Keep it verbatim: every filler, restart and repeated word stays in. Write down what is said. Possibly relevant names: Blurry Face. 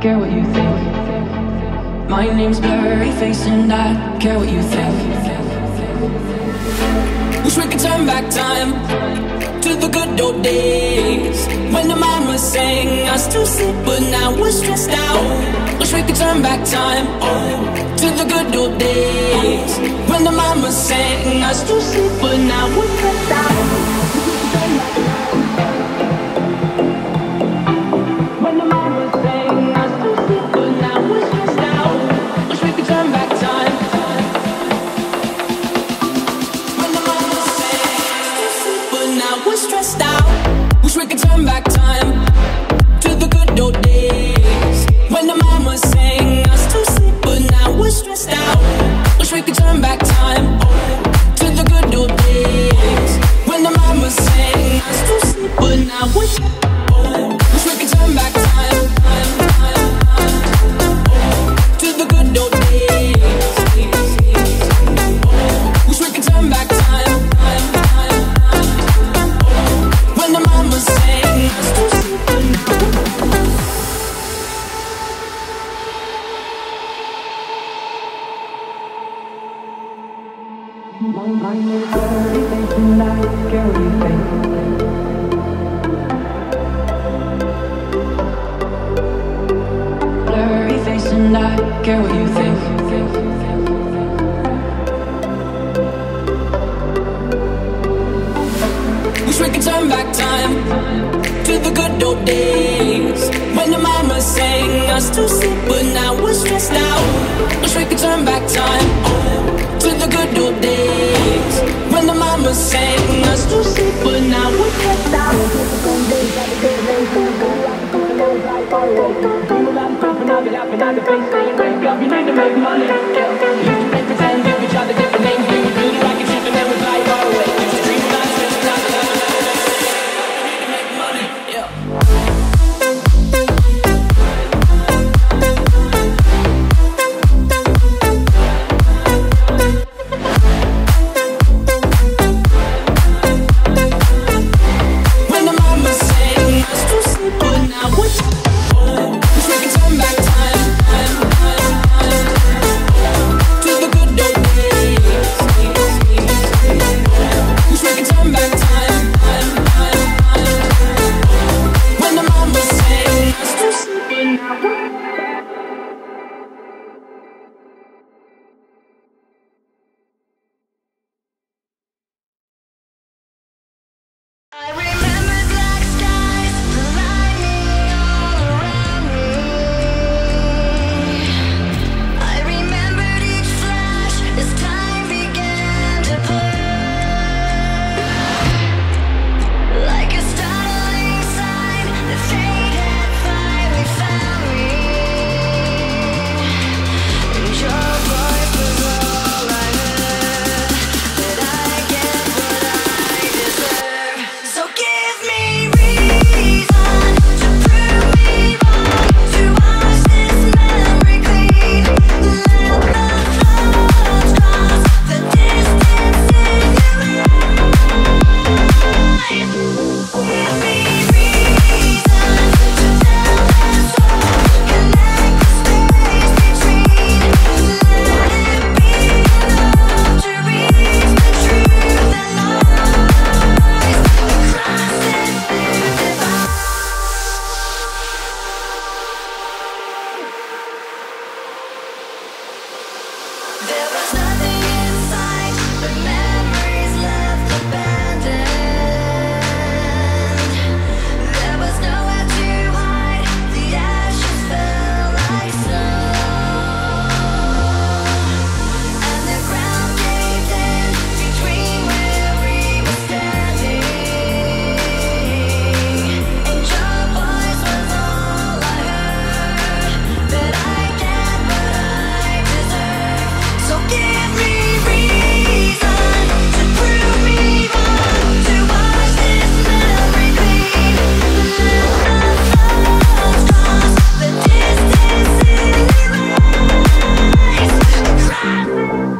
Care what you think. My name's Blurry Face and I care what you think. Wish we could turn back time to the good old days when the mama sang us to sleep, but now we're stressed out. Wish we could turn back time, oh, to the good old days when the mama sang us to sleep, but now we're stressed out. Care what you think. Wish we could turn back time to the good old days when the mama sang us to sleep, but now we're stressed out. Wish we could turn back time, oh, to the good old days when the mama sang us to sleep, but now we're stressed out. I'll be laughing at the face, saying wake up, you need to make money. Get up from here, make pretend, give each other different names. Do it, do the rocket ship, and then we fly far away. Use the dream about it, it's not the love of the love of the love. You need to make money, yeah. We'll be right back.